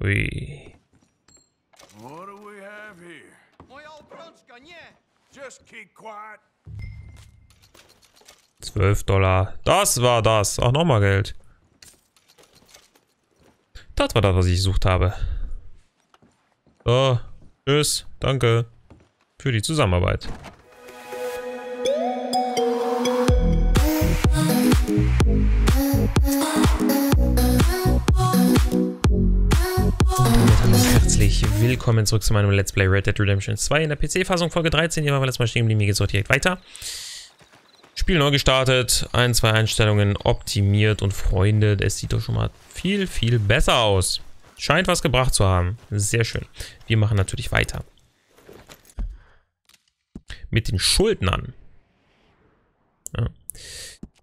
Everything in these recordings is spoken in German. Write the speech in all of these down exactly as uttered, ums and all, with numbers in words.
Ui. What do we have here? Just keep quiet. zwölf Dollar. Das war das. Auch nochmal Geld. Das war das, was ich gesucht habe. So. Tschüss. Danke für die Zusammenarbeit. Herzlich willkommen zurück zu meinem Let's Play Red Dead Redemption zwei in der P C-Fassung, Folge dreizehn. Hier waren wir letztes Mal stehen geblieben, hier geht es direkt weiter. Spiel neu gestartet, ein, zwei Einstellungen optimiert und Freunde, es sieht doch schon mal viel, viel besser aus. Scheint was gebracht zu haben. Sehr schön. Wir machen natürlich weiter. Mit den Schuldnern. Ja.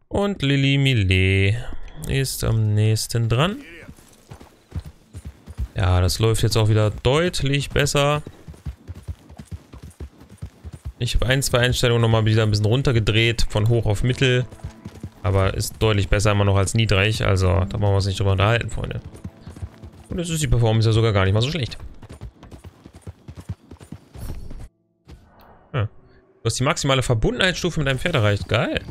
Und Lily Millet ist am nächsten dran. Ja, das läuft jetzt auch wieder deutlich besser. Ich habe ein, zwei Einstellungen nochmal wieder ein bisschen runtergedreht, von hoch auf mittel. Aber ist deutlich besser immer noch als niedrig, also da machen wir uns nicht drüber unterhalten, Freunde. Und jetzt ist die Performance ja sogar gar nicht mal so schlecht. Ja. Du hast die maximale Verbundenheitsstufe mit einem Pferd erreicht, geil.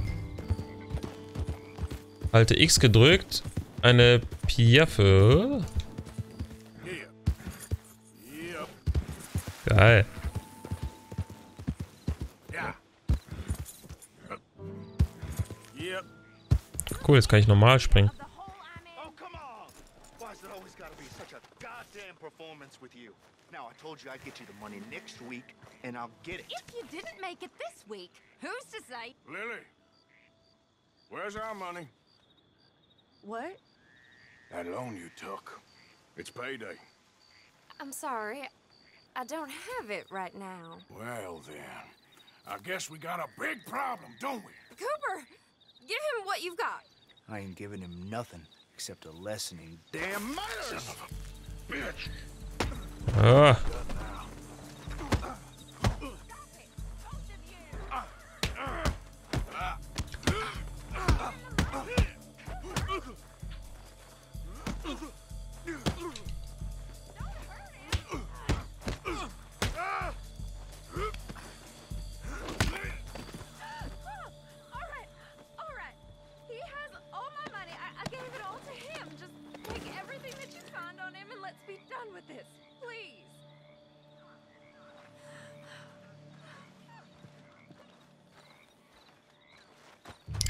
Halte X gedrückt, eine Piaffe. Geil. Cool, jetzt kann ich normal springen. What? That loan you took. It's payday. I'm sorry. I don't have it right now. Well then, I guess we got a big problem, don't we? Cooper, give him what you've got. I ain't giving him nothing except a lesson in damn manners. Son of a bitch. Ah.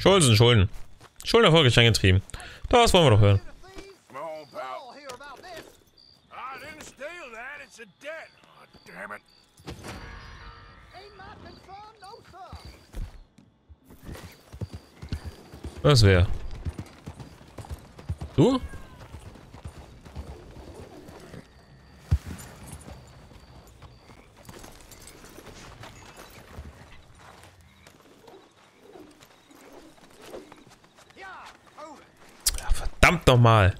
Schulden sind Schulden. Schulden erfolgreich eingetrieben. Das wollen wir doch hören. Was wäre? Du? Nochmal.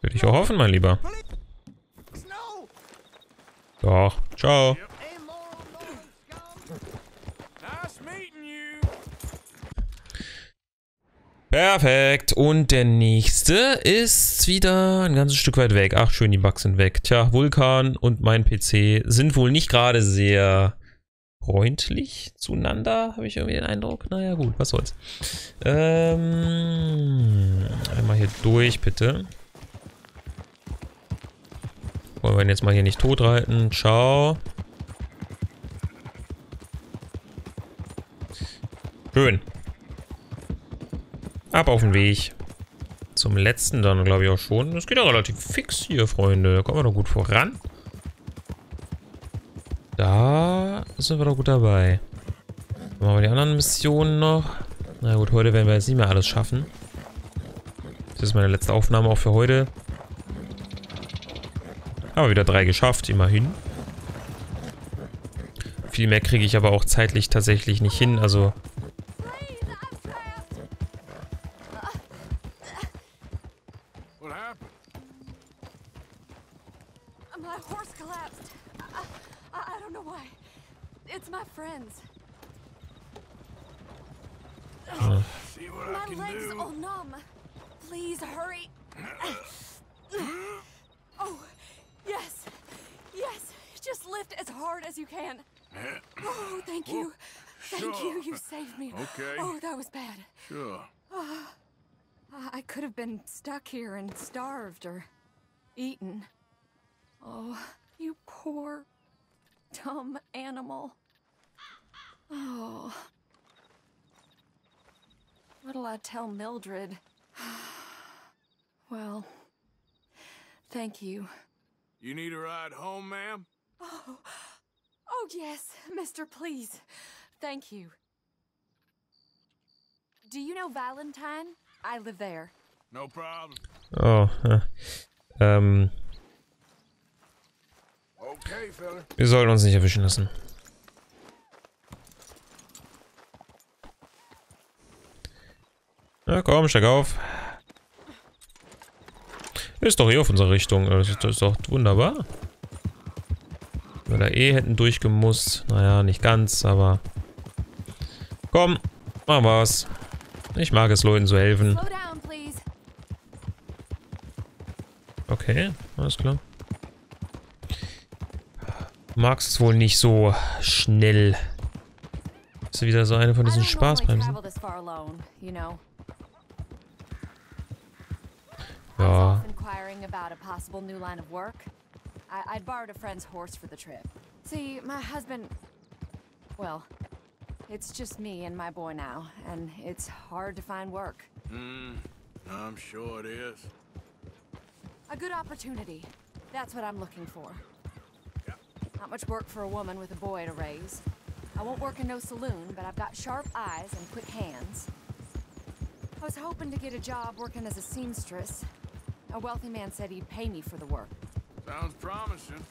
Würde ich auch hoffen, mein Lieber. Doch. Ciao. Perfekt. Und der nächste ist wieder ein ganzes Stück weit weg. Ach, schön, die Bugs sind weg. Tja, Vulkan und mein P C sind wohl nicht gerade sehr freundlich zueinander, habe ich irgendwie den Eindruck. Naja, gut, was soll's. Ähm, einmal hier durch, bitte. Wollen wir ihn jetzt mal hier nicht tot reiten? Ciao. Schön. Ab auf den Weg. Zum letzten dann, glaube ich, auch schon. Das geht ja relativ fix hier, Freunde. Da kommen wir doch gut voran. Da sind wir doch gut dabei. Dann machen wir die anderen Missionen noch. Na gut, heute werden wir jetzt nicht mehr alles schaffen. Das ist meine letzte Aufnahme auch für heute. Aber wieder drei geschafft, immerhin. Viel mehr kriege ich aber auch zeitlich tatsächlich nicht hin, also... here and starved or eaten. Oh, you poor, dumb animal. Oh. What'll I tell Mildred? Well, thank you. You need a ride home, ma'am? Oh, oh yes, mister, please. Thank you. Do you know Valentine? I live there. Oh, ja. ähm. Wir sollten uns nicht erwischen lassen. Na komm, steig auf. Ist doch eh auf unsere Richtung. Das ist, das ist doch wunderbar. Wenn wir da eh hätten durchgemusst. Naja, nicht ganz, aber... Komm, machen wir's. Ich mag es, Leuten zu helfen. Okay, alles klar. Magst es wohl nicht so schnell. Ist ja wieder so eine von diesen Spaßbremsen. Ja. A good opportunity. That's what I'm looking for. Not much work for a woman with a boy to raise. I won't work in no saloon, but I've got sharp eyes and quick hands. I was hoping to get a job working as a seamstress. A wealthy man said he'd pay me for the work. Sounds promising.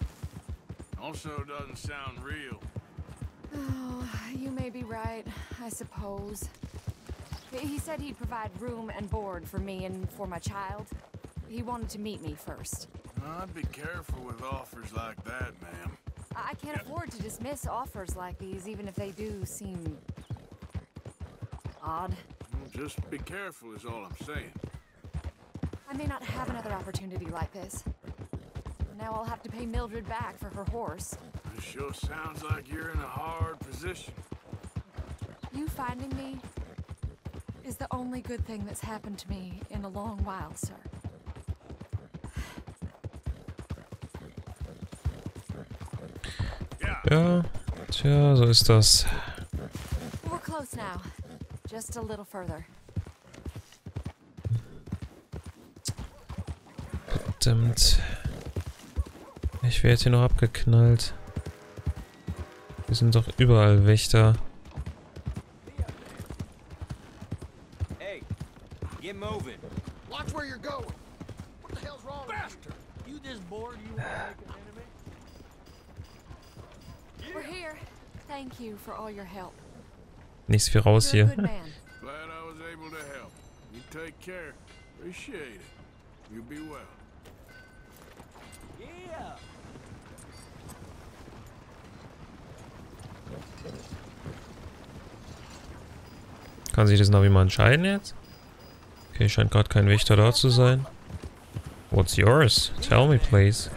Also doesn't sound real. Oh, you may be right, I suppose. He said he'd provide room and board for me and for my child. He wanted to meet me first. I'd be careful with offers like that, ma'am. I can't afford to dismiss offers like these, even if they do seem odd. Just be careful is all I'm saying. I may not have another opportunity like this. Now I'll have to pay Mildred back for her horse. It sure sounds like you're in a hard position. You finding me is the only good thing that's happened to me in a long while, sir. Ja, tja, so ist das. Verdammt. Ich werde hier noch abgeknallt. Wir sind doch überall Wächter. Hey, get moving. Watch where you're going. What the hell's wrong? Bastard. You this bored, you want to make an enemy? We're here. Thank you for all your help. Nicht so viel raus hier. Glad I was able to help. You take care. Appreciate it. You be well. Yeah. Kann sich das Navi mal entscheiden jetzt? Okay, scheint gerade kein Wächter dort zu sein. What's yours? Tell me, please.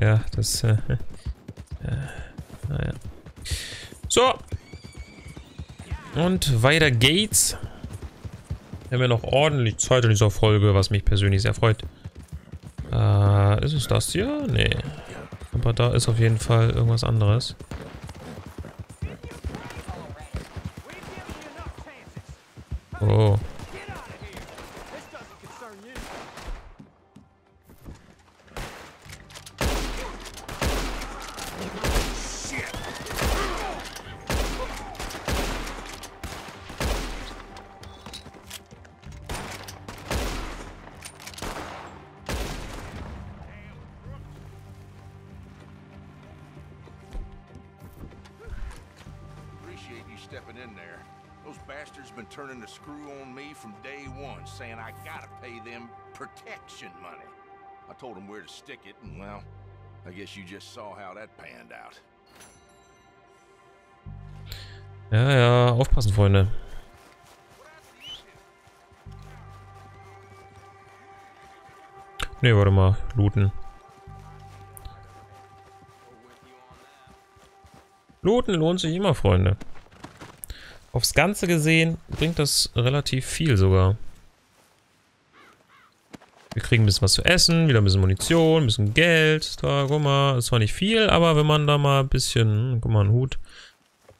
Ja, das, äh, äh, naja. So. Und weiter geht's. Wir haben ja noch ordentlich Zeit in dieser Folge, was mich persönlich sehr freut. Äh, ist es das hier? Nee. Aber da ist auf jeden Fall irgendwas anderes. Oh. stepping in there. Those bastards been turning the screw on me from day one, saying I gotta pay them protection money. I told them where to stick it, and well, I guess you just saw how that panned out. Ja, ja, aufpassen, Freunde. Ne, warte mal, looten. Looten lohnt sich immer, Freunde. Aufs Ganze gesehen bringt das relativ viel sogar. Wir kriegen ein bisschen was zu essen, wieder ein bisschen Munition, ein bisschen Geld. Da, guck mal, das war nicht viel, aber wenn man da mal ein bisschen, guck mal, einen Hut,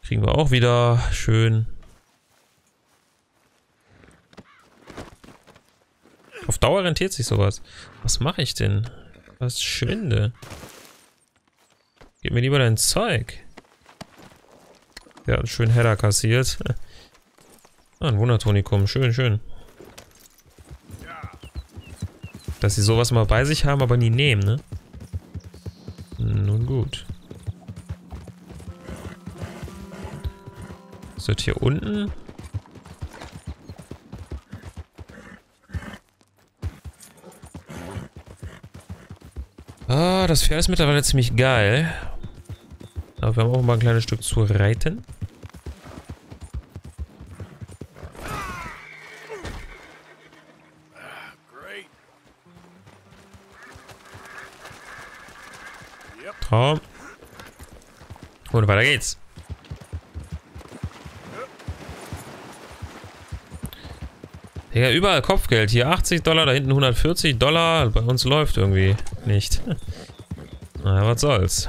kriegen wir auch wieder schön. Auf Dauer rentiert sich sowas. Was mache ich denn? Was schwinde? Gib mir lieber dein Zeug. Der hat einen schönen Header kassiert. Ah, ein Wundertonikum. Schön, schön. Dass sie sowas mal bei sich haben, aber nie nehmen, ne? Nun gut. Ist das hier unten? Ah, das Pferd ist mittlerweile ziemlich geil. Aber wir haben auch mal ein kleines Stück zu reiten. Traum. Und weiter geht's. Ja, überall Kopfgeld. Hier achtzig Dollar, da hinten hundertvierzig Dollar. Bei uns läuft irgendwie nicht. Na, was soll's.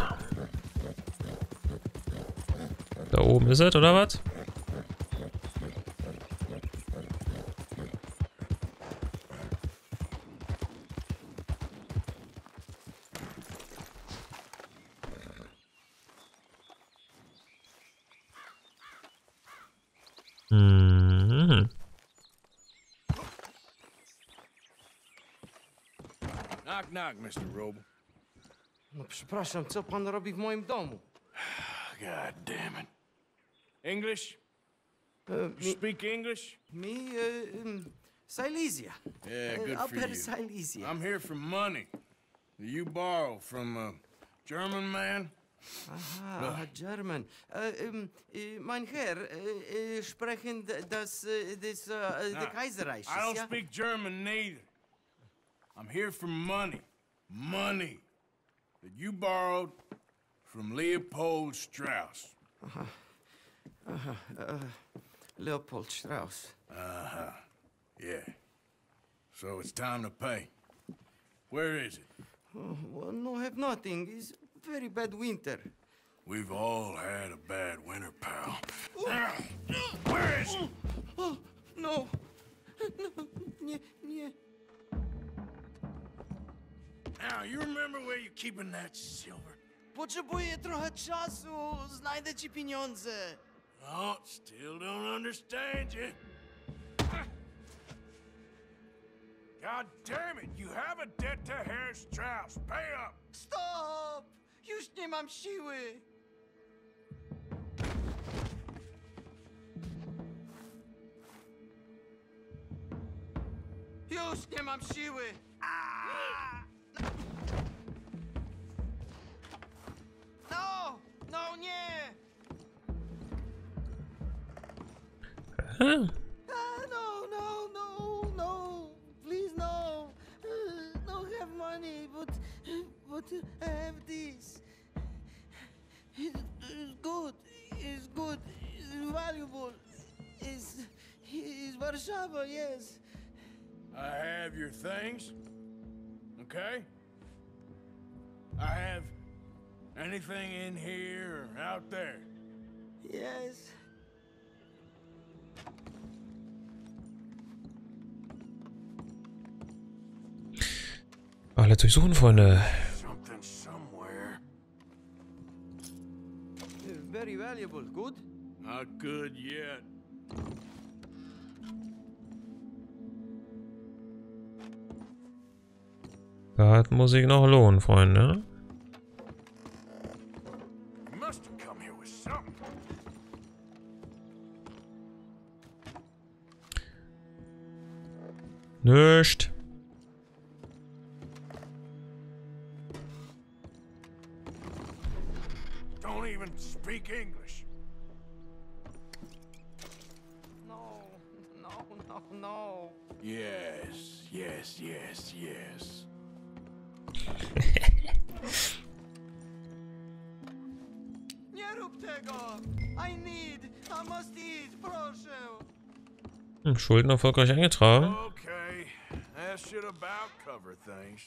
Da oben ist es, oder was? Mhm. Knock, knock, mister Roble. No, przepraszam, co pan robi w moim domu? God damn it. English? Uh, you speak English? Me, uh, um, Silesia. Yeah, good uh, for you. Silesia. I'm here for money. Do you borrow from a German man? Aha, uh. German. Uh, um, uh, mein Herr, uh, uh, sprechen das, uh, das, uh, nah, the Kaiserreich. I don't yeah? speak German neither. I'm here for money. Money that you borrowed from Leopold Strauss. Aha. Uh-huh. Uh, Leopold Strauss. Uh-huh. Yeah. So it's time to pay. Where is it? Oh, well, no, I have nothing. It's a very bad winter. We've all had a bad winter, pal. Where is it? Oh, no. No. Yeah, yeah. Now, you remember where you're keeping that silver? Potrzebuję trochę czasu. Znajdę ci pieniądze. Oh, still don't understand you. God damn it, you have a debt to Harris Strauss. Pay up. Stop! Już nie mam siły. Już nie mam siły. Ah! No! No, nie! Ah, no, no, no, no, please, no. I don't have money, but, but I have this. It's good, it's good, it's valuable. It's, it's Warsaw, yes. I have your things, okay? I have anything in here or out there. Yes. Alle durchsuchen, Freunde. Very valuable, good? Not good yet. Das muss ich noch lohnen, Freunde. Nicht. Don't even speak English. No, no, no, no. Yes, yes, yes, yes. Schulden erfolgreich eingetragen. Okay, that should about cover things.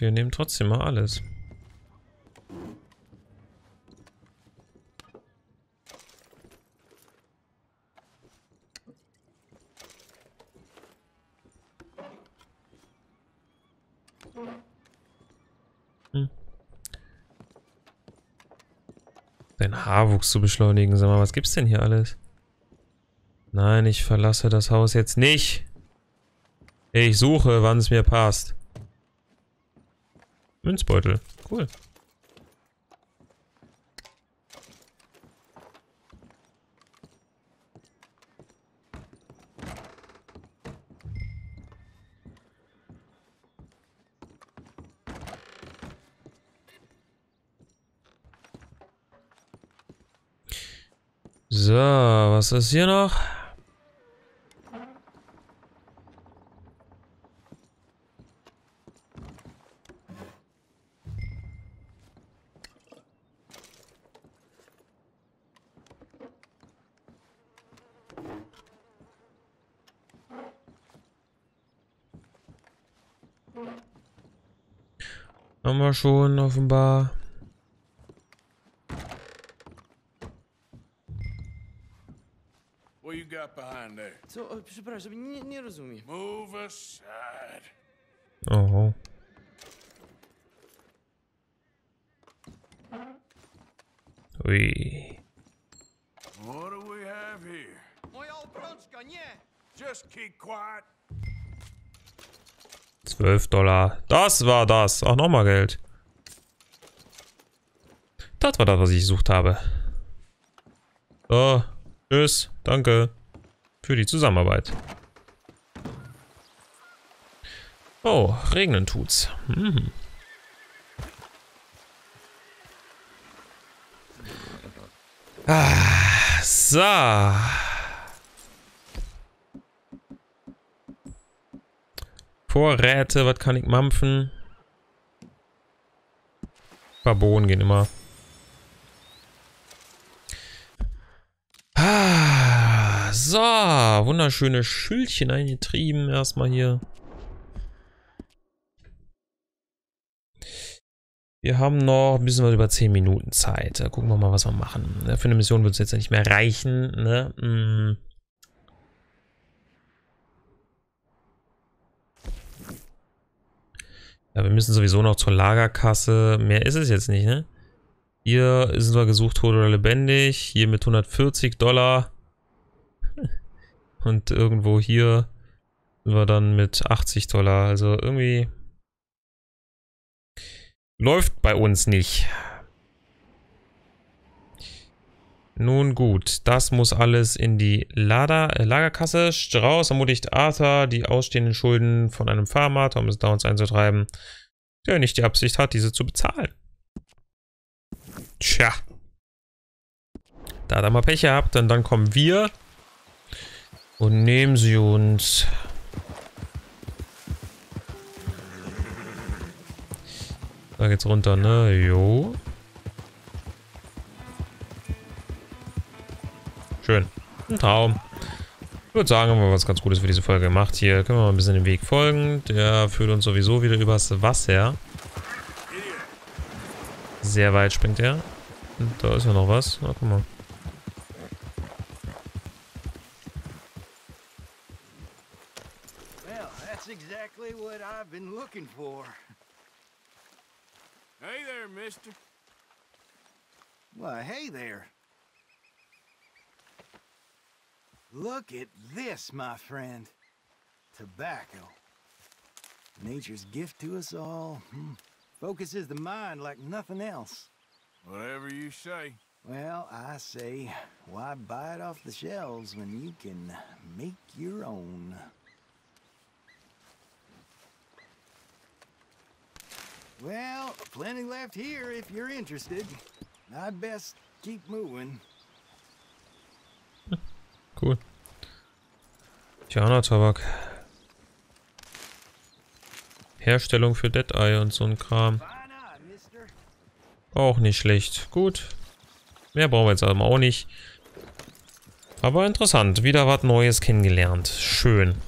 Wir nehmen trotzdem mal alles. Dein Haarwuchs zu beschleunigen. Sag mal, was gibt's denn hier alles? Nein, ich verlasse das Haus jetzt nicht. Ich suche, wann es mir passt. Münzbeutel. Cool. So, was ist hier noch? Haben wir schon offenbar. So, przepraszam, nie, nie rozumiem. Move aside. Oho. Ui. What do we have here? Moja obrączka, nie. Just keep quiet. zwölf Dollar. Das war das. Auch nochmal Geld. Das war das, was ich gesucht habe. So. Tschüss. Danke. Für die Zusammenarbeit. Oh, regnen tut's. Hm. Ah, so. Vorräte, was kann ich mampfen? Ein paar Bohnen gehen immer. So, wunderschöne Schildchen eingetrieben erstmal hier. Wir haben noch ein bisschen was über zehn Minuten Zeit. Da gucken wir mal, was wir machen. Für eine Mission wird es jetzt nicht mehr reichen. Ne? Hm. Ja, wir müssen sowieso noch zur Lagerkasse. Mehr ist es jetzt nicht, ne? Hier sind wir gesucht, tot oder lebendig. Hier mit hundertvierzig Dollar. Und irgendwo hier sind wir dann mit achtzig Dollar. Also irgendwie läuft bei uns nicht. Nun gut, das muss alles in die Lader, äh, Lagerkasse. Strauss ermutigt Arthur, die ausstehenden Schulden von einem Farmer, um es Downs einzutreiben, der nicht die Absicht hat, diese zu bezahlen. Tja. Da hat er mal Pech gehabt, denn dann kommen wir. Und nehmen sie uns. Da geht's runter, ne? Jo. Schön. Ein Traum. Ich würde sagen, haben wir was ganz Gutes für diese Folge gemacht. Hier können wir mal ein bisschen dem Weg folgen. Der führt uns sowieso wieder übers Wasser. Sehr weit springt er. Und da ist ja noch was. Na, guck mal. Been looking for. Hey there, mister. Why, hey there. Look at this, my friend. Tobacco. Nature's gift to us all. Focuses the mind like nothing else. Whatever you say. Well, I say, why buy it off the shelves when you can make your own? Well, plenty left here if you're interested. I'd best keep moving. Cool. Indianer-Tabak. Herstellung für Dead-Eye und so ein Kram. Auch nicht schlecht. Gut. Mehr brauchen wir jetzt aber auch nicht. Aber interessant. Wieder was Neues kennengelernt. Schön.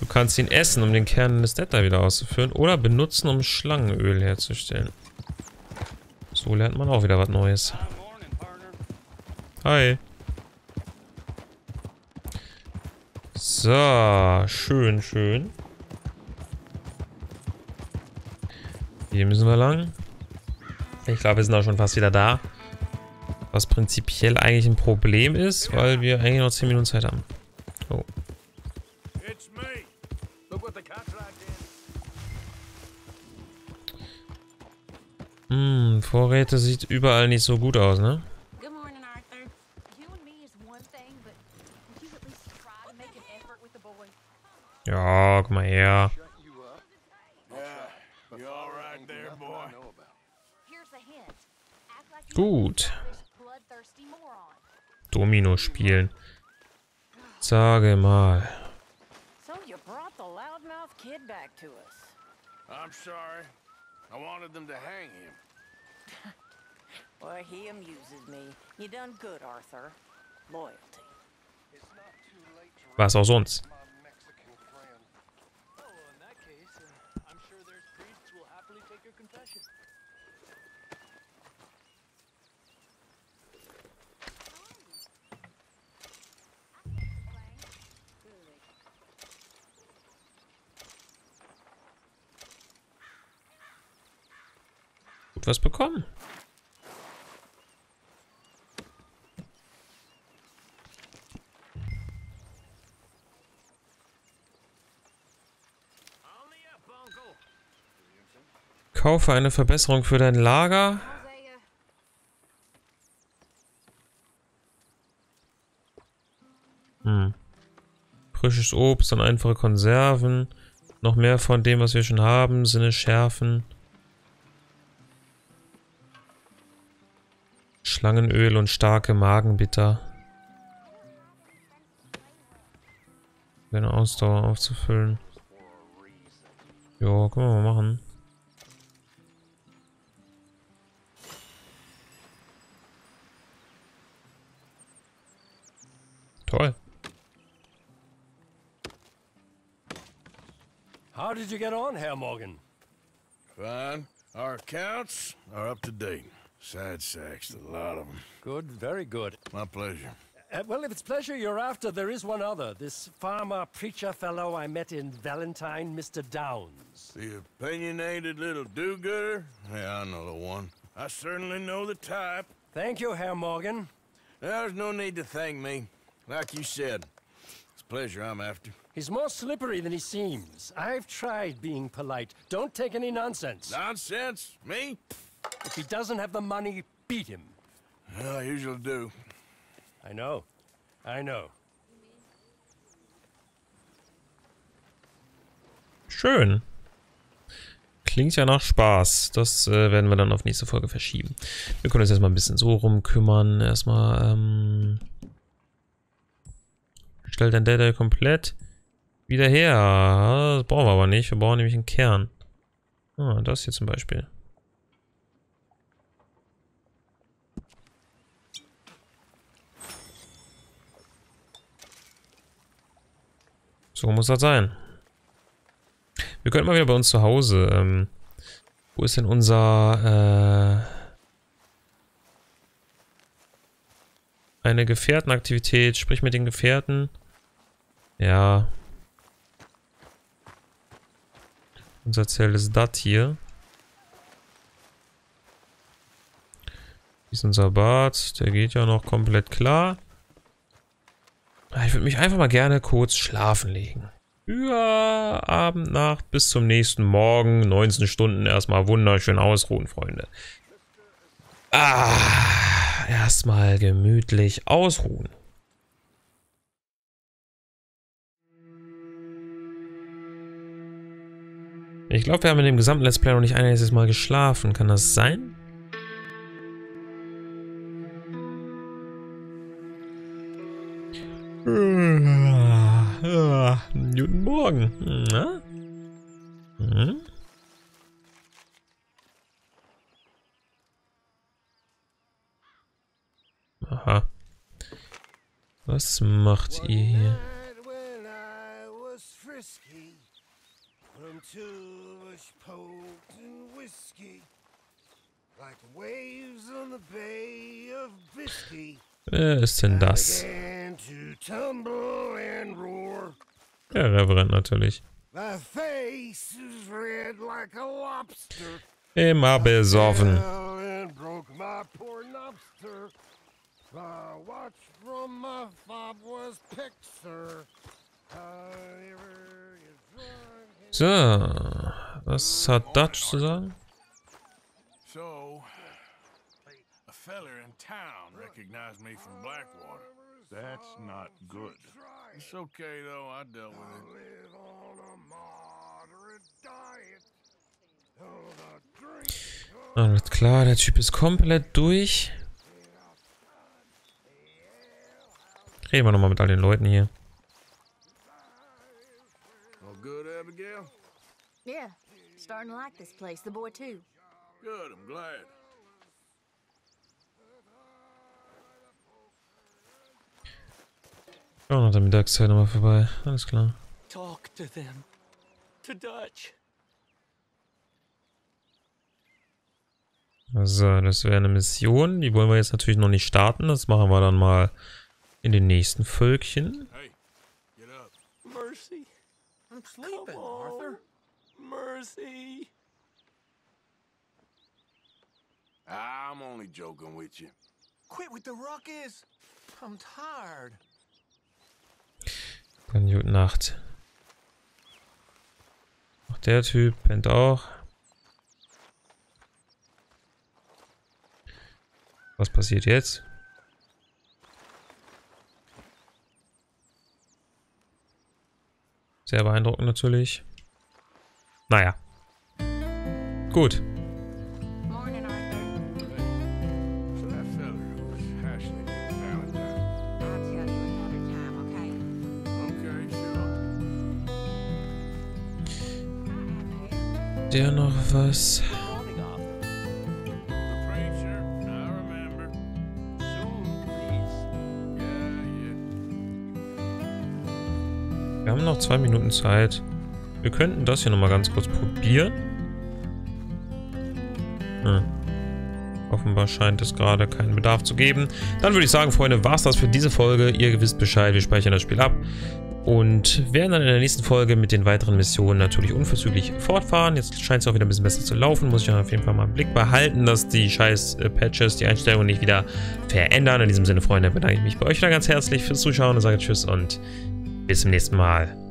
Du kannst ihn essen, um den Kern des Dead-Eye wieder auszuführen. Oder benutzen, um Schlangenöl herzustellen. So lernt man auch wieder was Neues. Hi. So, schön, schön. Hier müssen wir lang. Ich glaube, wir sind auch schon fast wieder da. Was prinzipiell eigentlich ein Problem ist, weil wir eigentlich noch zehn Minuten Zeit haben. Oh. Hm, Vorräte sieht überall nicht so gut aus, ne? Ja, komm mal her. Gut. Domino spielen. Sage mal. Was auch sonst. Gut was bekommen. Kaufe eine Verbesserung für dein Lager. Hm. Frisches Obst und einfache Konserven. Noch mehr von dem, was wir schon haben. Sinne schärfen. Schlangenöl und starke Magenbitter. Eine Ausdauer aufzufüllen. Ja, können wir mal machen. Toll. How did you get on, Herr Morgan? Fine. Our accounts are up to date. Sad sacks, a lot of them. Good, very good. My pleasure. Uh, well, if it's pleasure you're after, there is one other. This farmer preacher fellow I met in Valentine, Mister Downs. The opinionated little do-gooder? Yeah, I know the one. I certainly know the type. Thank you, Herr Morgan. There's no need to thank me. Like you said, it's a pleasure I'm after. He's more slippery than he seems. I've tried being polite. Don't take any nonsense. Nonsense? Me? If he doesn't have the money, beat him. Well, I usually do. I know. I know. Schön. Klingt ja nach Spaß. Das äh, werden wir dann auf nächste Folge verschieben. Wir können uns erstmal ein bisschen so rumkümmern. Erstmal, ähm... Stellt dein Dead-Eye komplett wieder her. Das brauchen wir aber nicht. Wir brauchen nämlich einen Kern. Ah, das hier zum Beispiel. So muss das sein. Wir könnten mal wieder bei uns zu Hause. Ähm, wo ist denn unser... Äh, eine Gefährtenaktivität. Sprich mit den Gefährten. Ja. Unser Zelt ist das hier. Hier ist unser Bart. Der geht ja noch komplett klar. Ich würde mich einfach mal gerne kurz schlafen legen. über Abendnacht bis zum nächsten Morgen. neunzehn Stunden erstmal wunderschön ausruhen, Freunde. Ah, erstmal gemütlich ausruhen. Ich glaube, wir haben in dem gesamten Let's Play noch nicht ein einziges Mal geschlafen. Kann das sein? Guten Morgen. Na? Hm? Aha. Was macht ihr hier? Wer ist denn das? Der Reverend natürlich. Immer besoffen. So, was hat Dutch zu sagen? So, a feller in town recognized me from Blackwater. That's not good. It's okay though, I dealt with it. I live on a moderate diet. Alles klar, der Typ ist komplett durch. Reden wir nochmal mit all den Leuten hier. Yeah, starting to like this place, the boy too. Good, I'm glad. Schauen wir nach der Mittagszeit nochmal vorbei, alles klar. Talk to them. To Dutch. Also, das wäre eine Mission, die wollen wir jetzt natürlich noch nicht starten, das machen wir dann mal in den nächsten Völkchen. Hey, get up. Mercy. I'm sleeping, Arthur. Mercy. I'm only joking with you. Quit with the ruckus. I'm tired. Dann gute Nacht. Auch der Typ pennt auch. Was passiert jetzt? Sehr beeindruckend natürlich. Naja. Gut. Der noch was? Wir haben noch zwei Minuten Zeit. Wir könnten das hier nochmal ganz kurz probieren. Hm. Offenbar scheint es gerade keinen Bedarf zu geben. Dann würde ich sagen, Freunde, war es das für diese Folge. Ihr wisst Bescheid, wir speichern das Spiel ab. Und werden dann in der nächsten Folge mit den weiteren Missionen natürlich unverzüglich fortfahren. Jetzt scheint es auch wieder ein bisschen besser zu laufen. Muss ich auf jeden Fall mal im Blick behalten, dass die scheiß Patches, die Einstellungen nicht wieder verändern. In diesem Sinne, Freunde, bedanke ich mich bei euch wieder ganz herzlich fürs Zuschauen und sage Tschüss und bis zum nächsten Mal.